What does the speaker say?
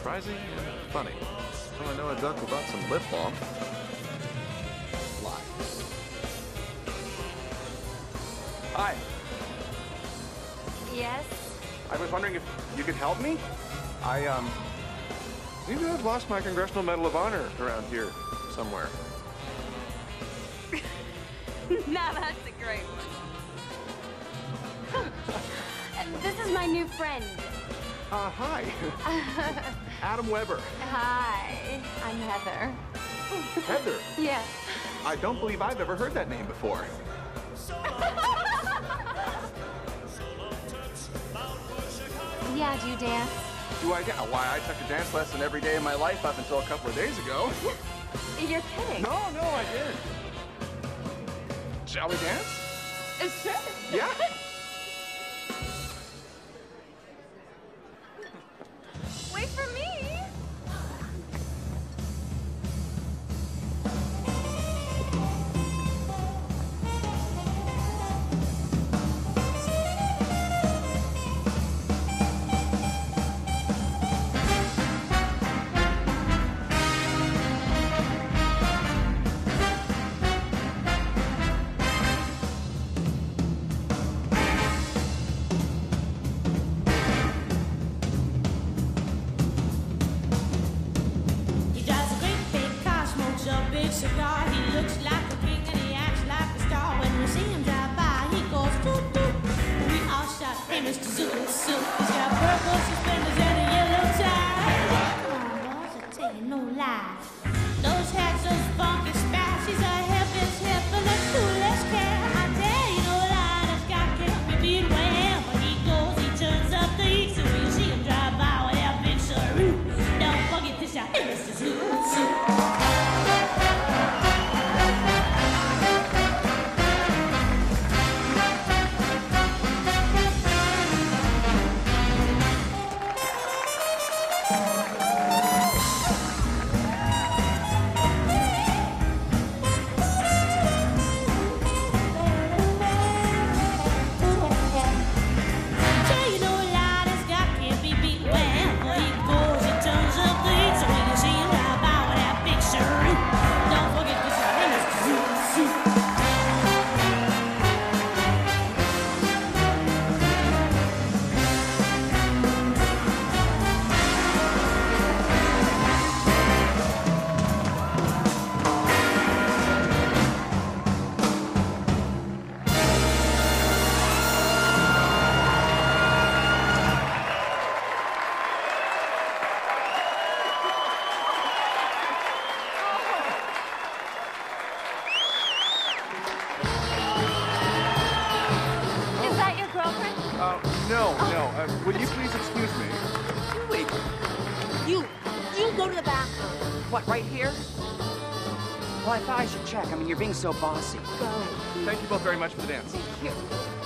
surprising and funny. Well, I know a duck who bought some lip balm. Lies. Hi. Yes? I was wondering if you could help me? I seem to have lost my Congressional Medal of Honor around here somewhere. Now that's a great one. And this is my new friend. Hi. Adam Weber. Hi. I'm Heather. Heather? Yeah. I don't believe I've ever heard that name before. Yeah, do you dance? Do I dance? Why, I took a dance lesson every day of my life up until a couple of days ago. You're kidding. No, I didn't. Shall we dance? Sure. Yeah. Wait for me. Cigar, he looks like a king and he acts like a star. When we see him drive by, he goes toot toot. We all shout, "Hey, Mr. Zoot Suit!" He's got purple suspenders and a yellow tie. Oh, boss, I tell you no lie. Those hats, those funky spats, he's a helpless hip and a clueless cat. I tell you no lie, this guy can't be beat. Wherever he goes, he turns up the heat. So we see him drive by without being sure. Don't forget to shout, "Hey, Mr. Zoot Suit!" Will you please excuse me? Wait. You go to the bathroom. What, right here? Well, I thought I should check. I mean, you're being so bossy. Go. Thank you both very much for the dance. Thank you.